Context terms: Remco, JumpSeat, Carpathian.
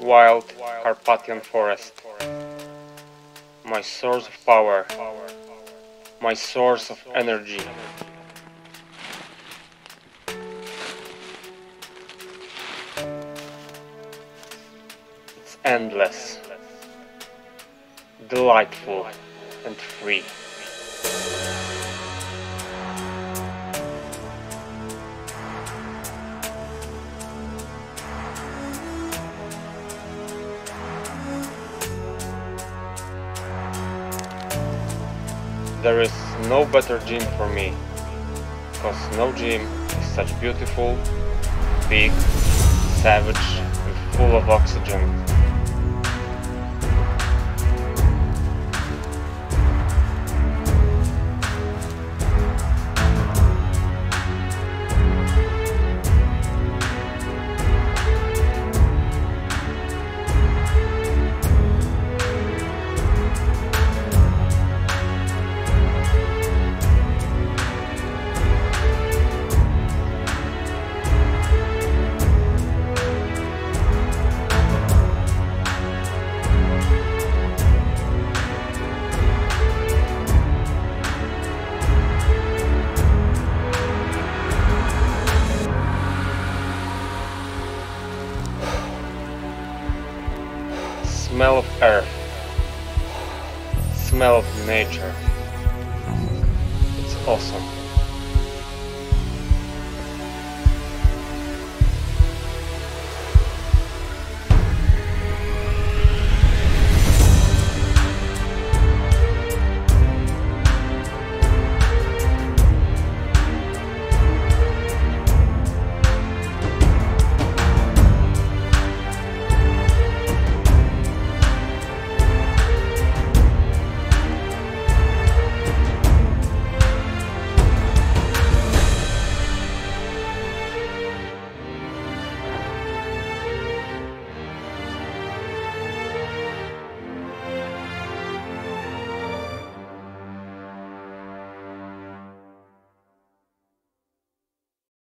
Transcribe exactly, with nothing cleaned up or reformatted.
wild Carpathian forest. My source of power, my source of energy. It's endless, delightful and free. There is no better gym for me, because no gym is such beautiful, big, savage and full of oxygen. Smell of earth, smell of nature, it's awesome.